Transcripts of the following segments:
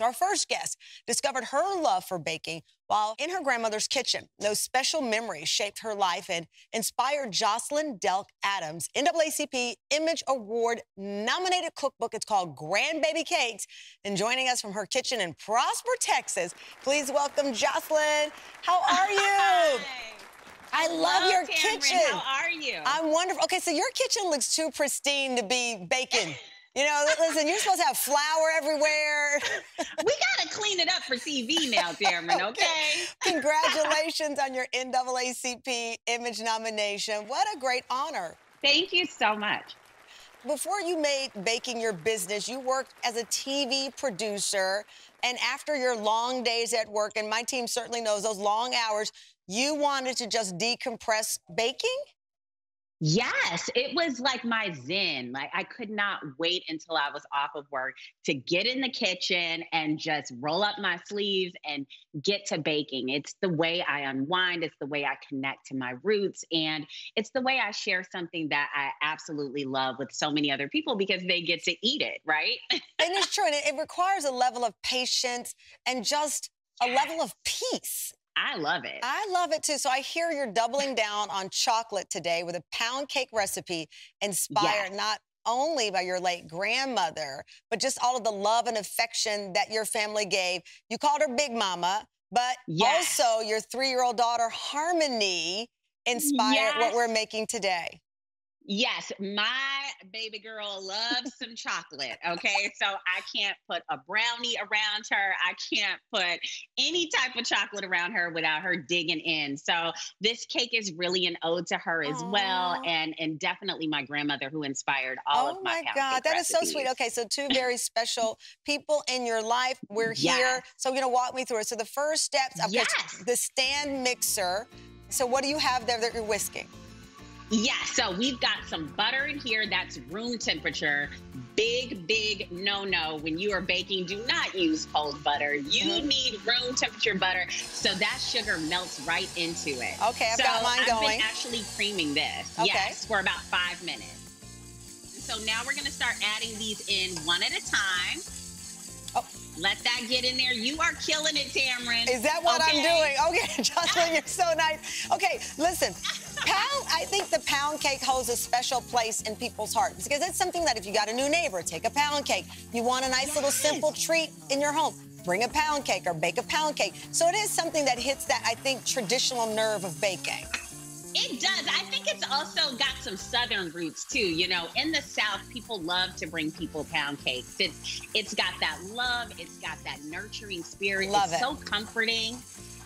Adams, our first guest, discovered her love for baking while in her grandmother's kitchen. Those special memories shaped her life and inspired Jocelyn Delk Adams' NAACP Image Award nominated cookbook. It's called Grandbaby Cakes. And joining us from her kitchen in Prosper, Texas, please welcome Jocelyn. How are you? I love your kitchen. How are you? I'm wonderful. Okay, so your kitchen looks too pristine to be baking. You know, listen, you're supposed to have flour everywhere. We got to clean it up for TV now, Darren, okay? Congratulations on your NAACP Image nomination. What a great honor. Thank you so much. Before you made baking your business, you worked as a TV producer. And after your long days at work, and my team certainly knows those long hours, you wanted to just decompress baking? Yes, it was like my zen. Like, I could not wait until I was off of work to get in the kitchen and just roll up my sleeves and get to baking. It's the way I unwind. It's the way I connect to my roots. And it's the way I share something that I absolutely love with so many other people because they get to eat it, right? And it's true. And it requires a level of patience and just a level of peace. I love it. I love it, too. So I hear you're doubling down on chocolate today with a pound cake recipe inspired not only by your late grandmother, but just all of the love and affection that your family gave. You called her Big Mama, but also your 3-year-old daughter, Harmony, inspired what we're making today. Yes, my baby girl loves some chocolate, okay? So I can't put a brownie around her. I can't put any type of chocolate around her without her digging in. So this cake is really an ode to her as well, and definitely my grandmother, who inspired all of my God, that recipes. Is so sweet. Okay, so two very special people in your life. We're here. So, you know, walk me through it. So the first steps, I've put the stand mixer. So what do you have there that you're whisking? Yeah, so we've got some butter in here that's room temperature. Big no-no when you are baking. Do not use cold butter. You need room temperature butter so that sugar melts right into it. Okay, I've got mine going. So I've been actually creaming this, for about 5 minutes. So now we're gonna start adding these in one at a time. Oh. Let that get in there. You are killing it, Tamron. Is that what I'm doing? Okay, Jocelyn, you're so nice. Okay, listen, I think the pound cake holds a special place in people's hearts because it's something that if you got a new neighbor, take a pound cake. You want a nice little simple treat in your home, bring a pound cake or bake a pound cake. So it is something that hits that, I think, traditional nerve of baking. It does. I think it's also got some Southern roots, too. You know, in the South, people love to bring people pound cakes. It's got that love. It's got that nurturing spirit. Love it. It's so comforting.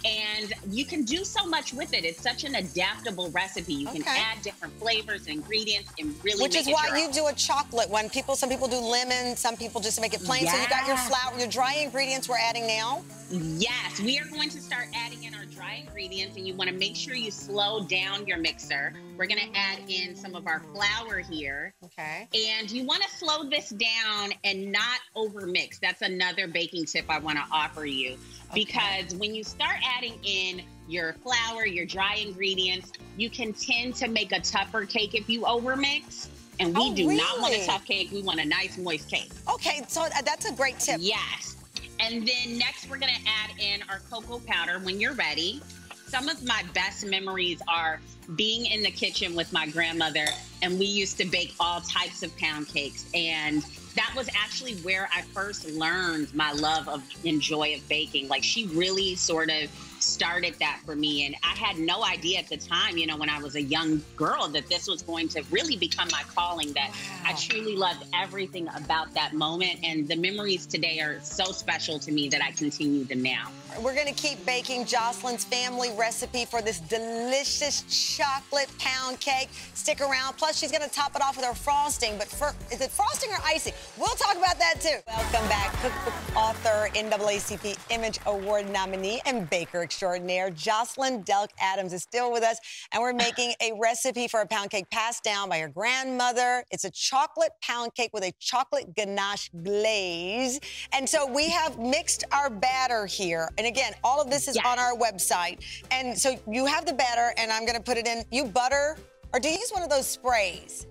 And you can do so much with it. It's such an adaptable recipe. You can add different flavors and ingredients and really make it your own. Which is why you do a chocolate one. Some people do lemon, some people just make it plain. So you got your flour, your dry ingredients we're adding now? Yes, we are going to start adding in our dry ingredients, and you want to make sure you slow down your mixer. We're going to add in some of our flour here. Okay. And you want to slow this down and not overmix. That's another baking tip I want to offer you. Because when you start adding in your flour, your dry ingredients, you can tend to make a tougher cake if you overmix. And we do not want a tough cake. We want a nice, moist cake. Okay, so that's a great tip. Yes. And then next, we're going to add in our cocoa powder when you're ready. Some of my best memories are being in the kitchen with my grandmother, and we used to bake all types of pound cakes. And that was actually where I first learned my love of and joy of baking. Like, she really sort of started that for me. And I had no idea at the time, you know, when I was a young girl, that this was going to really become my calling, that I truly loved everything about that moment. And the memories today are so special to me that I continue them now. We're going to keep baking Jocelyn's family recipe for this delicious chocolate pound cake. Stick around. Plus, she's going to top it off with her frosting. But is it frosting or icing? We'll talk about that, too. Welcome back. Cookbook author, NAACP Image Award nominee, and baker extraordinaire Jocelyn Delk Adams is still with us, and we're making a recipe for a pound cake passed down by her grandmother. It's a chocolate pound cake with a chocolate ganache glaze. And so we have mixed our batter here. And again, all of this is on our website. And so you have the batter, and I'm going to put it in. You butter, or do you use one of those sprays?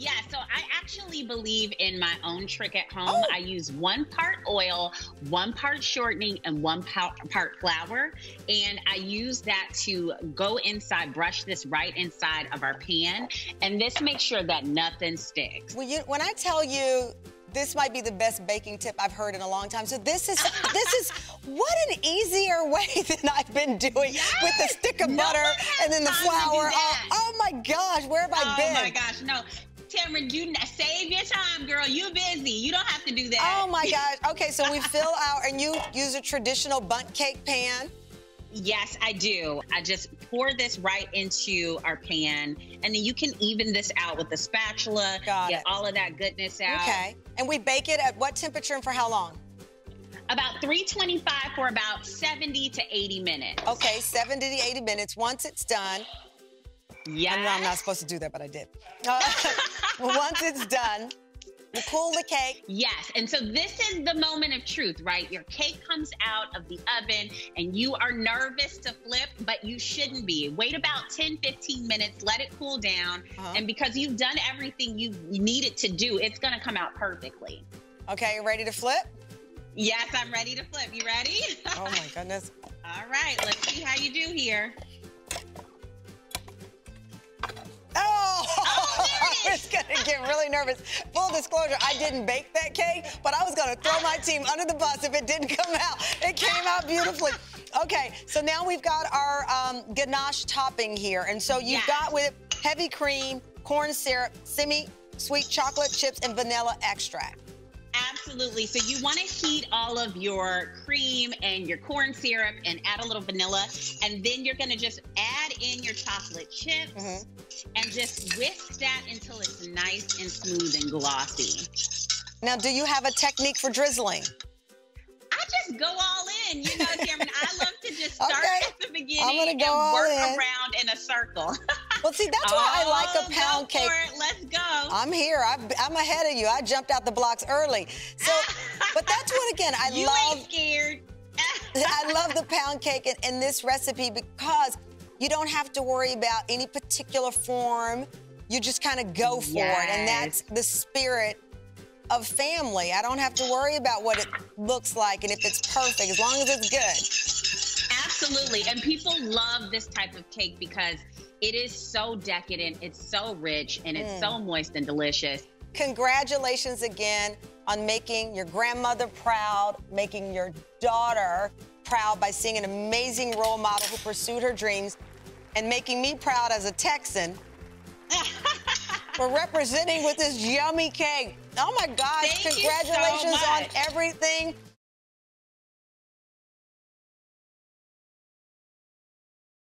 Yeah, so I actually believe in my own trick at home. Oh. I use 1 part oil, 1 part shortening, and 1 part flour. And I use that to go inside, brush this right inside of our pan. And this makes sure that nothing sticks. Well, when I tell you, this might be the best baking tip I've heard in a long time. So this is what an easier way than I've been doing with the stick of butter and then the flour. Oh my gosh, where have I been? Oh my gosh, no. Tamron, you save your time, girl. You busy. You don't have to do that. Oh my gosh. Okay, so we fill out, and you use a traditional bundt cake pan. Yes, I do. I just pour this right into our pan, and then you can even this out with a spatula. Get all of that goodness out. Okay. And we bake it at what temperature and for how long? About 325 for about 70 to 80 minutes. Okay, 70 to 80 minutes. Once it's done. Yeah. I know I'm not supposed to do that, but I did. Once it's done. We'll cool the cake. Yes, and so this is the moment of truth, right? Your cake comes out of the oven, and you are nervous to flip, but you shouldn't be. Wait about 10, 15 minutes, let it cool down, and because you've done everything you needed to do, it's going to come out perfectly. Okay, you ready to flip? Yes, I'm ready to flip. You ready? Oh, my goodness. All right, let's see how you do here. I was gonna get really nervous. Full disclosure, I didn't bake that cake, but I was gonna throw my team under the bus if it didn't come out. It came out beautifully. Okay, so now we've got our ganache topping here. And so you've got with heavy cream, corn syrup, semi-sweet chocolate chips, and vanilla extract. Absolutely. So you want to heat all of your cream and your corn syrup and add a little vanilla. And then you're going to just add in your chocolate chips and just whisk that until it's nice and smooth and glossy. Now, do you have a technique for drizzling? I just go all in. You know, Cameron, I love to just start at the beginning and work around in a circle. Well, see, that's why I like a pound cake. For it. Let's go. I'm here. I'm ahead of you. I jumped out the blocks early. So, but that's what, again, I you love. You ain't scared. I love the pound cake in this recipe because you don't have to worry about any particular form. You just kind of go for it, and that's the spirit of family. I don't have to worry about what it looks like and if it's perfect, as long as it's good. Absolutely, and people love this type of cake because it is so decadent, it's so rich, and it's so moist and delicious. Congratulations again on making your grandmother proud, making your daughter proud by seeing an amazing role model who pursued her dreams, and making me proud as a Texan for representing with this yummy cake. Oh my gosh, congratulations on everything.